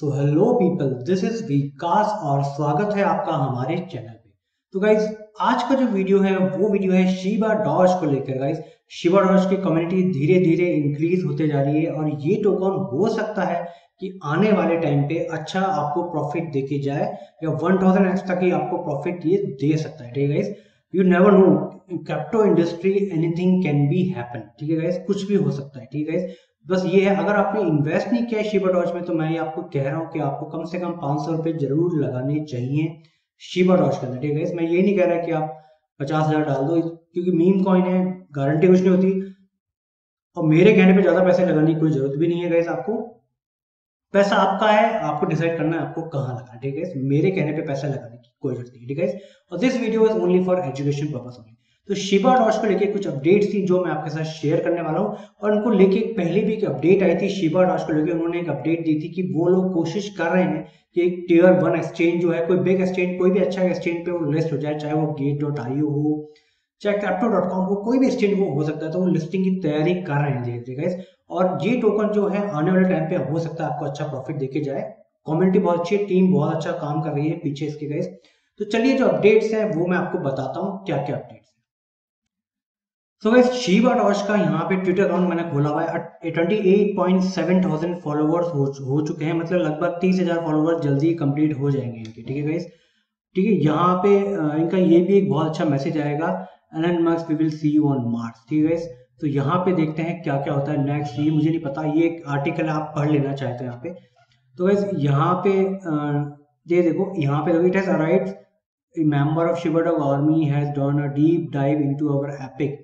So hello people, this is Vikas और स्वागत है आपका हमारे चैनल पे। तो गाइज आज का जो वीडियो है वो वीडियो है शिबाडोज को लेकर। गाइज शिबाडोज की कम्युनिटी धीरे धीरे इंक्रीज होते जा रही है और ये टोकन हो सकता है कि आने वाले टाइम पे अच्छा आपको प्रॉफिट देके जाए या 1000x तक ही आपको प्रॉफिट ये दे सकता है। ठीक है guys, you never know, crypto industry anything can be happen. ठीक है गाइज, कुछ भी हो सकता है। ठीक है गाइज, बस ये है, अगर आपने इन्वेस्ट नहीं किया शिबाडोज में तो मैं ये आपको कह रहा हूँ कि आपको कम से कम 500 रुपये जरूर लगाने चाहिए शिबाडोज के अंदर। ठीक है, मैं ये नहीं कह रहा कि आप 50,000 डाल दो, क्योंकि मीम कॉइन है, गारंटी कुछ नहीं होती और मेरे कहने पे ज्यादा पैसे लगाने की कोई जरूरत भी नहीं है। गाइस, आपको पैसा आपका है, आपको डिसाइड करना है आपको कहाँ लगाना। ठीक है, मेरे कहने पे पैसा लगाने की कोई जरूरत नहीं। ठीक है, और this video is only for education purpose only. तो शिबाडोज को लेके कुछ अपडेट्स थी जो मैं आपके साथ शेयर करने वाला हूँ और उनको लेके पहले भी एक अपडेट आई थी शिबाडोज को लेके। उन्होंने एक अपडेट दी थी कि वो लोग कोशिश कर रहे हैं कि एक Tier 1 एक्सचेंज जो है, कोई बिग एक्सचेंज, कोई भी अच्छा एक्सचेंज पे वो लिस्ट हो जाए, चाहे वो Gate.io हो, चाहे Crypto.com हो, कोई भी एक्सचेंज वो हो सकता है। तो वो लिस्टिंग की तैयारी कर रहे हैं धीरे धीरे गाइस, और ये टोकन जो है आने वाले टाइम पे हो सकता है आपको अच्छा प्रॉफिट देके जाए। कम्युनिटी बहुत अच्छी है, टीम बहुत अच्छा काम कर रही है पीछे इसके गाइस। तो चलिए जो अपडेट्स है वो मैं आपको बताता हूँ क्या क्या अपडेट। तो गाइस शिबाडोज का यहाँ पे ट्विटर अकाउंट मैंने खोला हुआ है, 28,700 फॉलोवर्स हो चुके हैं, मतलब लगभग 30,000 फॉलोवर्स जल्दी कंप्लीट हो जाएंगे इनके। ठीक है गाइस, ठीक है, यहाँ पे इनका ये भी एक बहुत अच्छा मैसेज आएगा, Elon Musk we will see you on March. ठीक है गाइस, तो यहाँ पे देखते हैं क्या क्या होता है नेक्स्ट, ये मुझे नहीं पता, ये एक आर्टिकल आप पढ़ लेना चाहते हैं यहाँ पे। तो गाइस यहाँ पे ये देखो, यहाँ पे it has arrived, a member of Shibadoge army has done a deep dive into our epic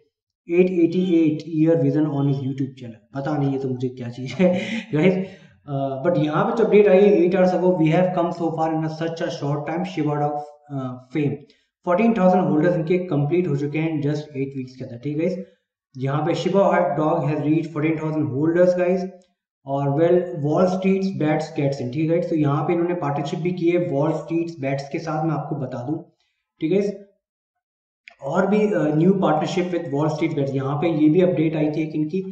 888-year vision on his YouTube channel। पता नहीं ये तो मुझे क्या चीज है गाइस, बट यहाँ पे जो अपडेट आई है 8 hours ago, we have come so far in such a short time। Shibadoge fame 14,000 holders इनके कंप्लीट हो चुके हैं जस्ट 8 वीक्स के अंदर। ठीक है गाइस, यहाँ पे Shibadoge has reach 14,000 holders guys, और Wall Streets Bets gets in. ठीक है गाइस, तो यहाँ पे इन्होंने पार्टनरशिप भी की है वॉल स्ट्रीट्स बैट्स के साथ, मैं आपको बता दूं। ठीक है, और भी new partnership with Wall Street Bets, यहाँ पे ये भी अपडेट आई थी इनकी।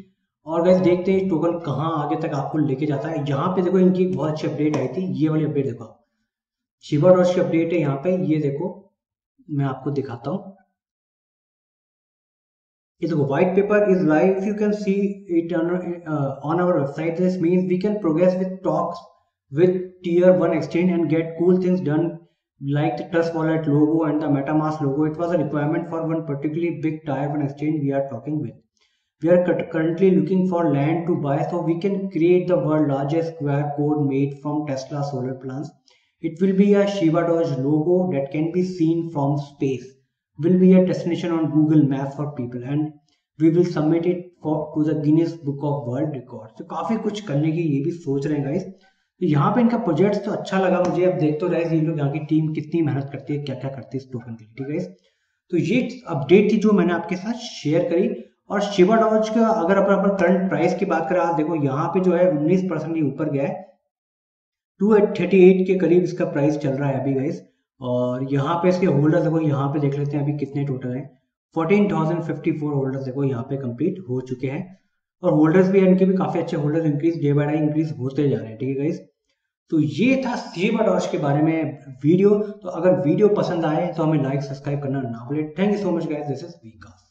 और गाइस देखते हैं टोकन कहाँ आगे तक आपको लेके जाता है। यहाँ पे देखो इनकी बहुत अच्छी अपडेट आई थी, ये वाली अपडेट देखो आप, शिबाडोज की अपडेट है यहाँ पे। ये देखो मैं आपको दिखाता हूँ, ये देखो, white paper is live, you can see it on our website. This means we can progress with talks with Tier 1 exchange and get cool things done like the TUS wallet logo and the Metamask logo। It was a requirement for one particularly big Tier 1 exchange we are talking with। We are currently looking for land to buy so we can create the world largest square code made from Tesla solar plants। It will be a Shibadoge logo that can be seen from space, will be a destination on Google Maps for people, and we will submit it to the Guinness Book of World Records। तो काफी कुछ करने की ये भी सोच रहे हैं गाइस। तो यहाँ पे इनका प्रोजेक्ट तो अच्छा लगा मुझे। अब देख तो रहे हैं ये लोग, यहाँ की टीम कितनी मेहनत करती है, क्या क्या करती है इस टोकन के लिए। ठीक है, तो ये अपडेट थी जो मैंने आपके साथ शेयर करी। और शिबाडोज का अगर अपन करंट प्राइस की बात करें, आप देखो यहाँ पे जो है 19% ऊपर गया है, 238 के करीब इसका प्राइस चल रहा है अभी गाइस। और यहाँ पे इसके होल्डर्स देखो, यहाँ पे देख लेते हैं अभी कितने टोटल है, 14,054 होल्डर्स देखो यहाँ पे कंप्लीट हो चुके हैं। और होल्डर्स भी इनके भी काफी अच्छे holders increase day by day increase होते जा रहे हैं। ठीक है गाइस, तो ये था शिबाडोज के बारे में वीडियो। तो अगर वीडियो पसंद आए तो हमें लाइक सब्सक्राइब करना ना भूलें। Thank you so much guys, this is Vikas.